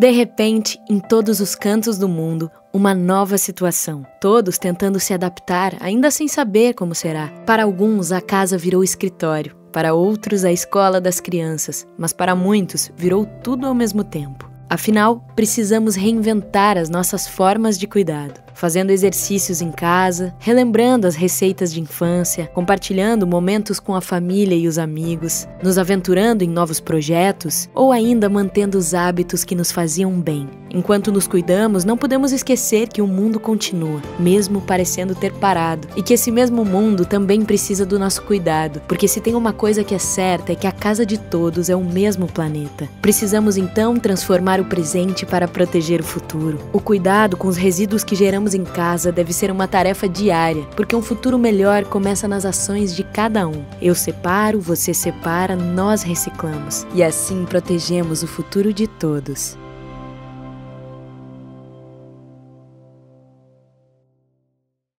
De repente, em todos os cantos do mundo, uma nova situação. Todos tentando se adaptar, ainda sem saber como será. Para alguns, a casa virou escritório. Para outros, a escola das crianças. Mas para muitos, virou tudo ao mesmo tempo. Afinal, precisamos reinventar as nossas formas de cuidado, fazendo exercícios em casa, relembrando as receitas de infância, compartilhando momentos com a família e os amigos, nos aventurando em novos projetos ou ainda mantendo os hábitos que nos faziam bem. Enquanto nos cuidamos, não podemos esquecer que o mundo continua, mesmo parecendo ter parado, e que esse mesmo mundo também precisa do nosso cuidado, porque se tem uma coisa que é certa é que a casa de todos é o mesmo planeta. Precisamos então transformar o presente para proteger o futuro. O cuidado com os resíduos que geramos em casa deve ser uma tarefa diária, porque um futuro melhor começa nas ações de cada um. Eu separo, você separa, nós reciclamos, e assim protegemos o futuro de todos.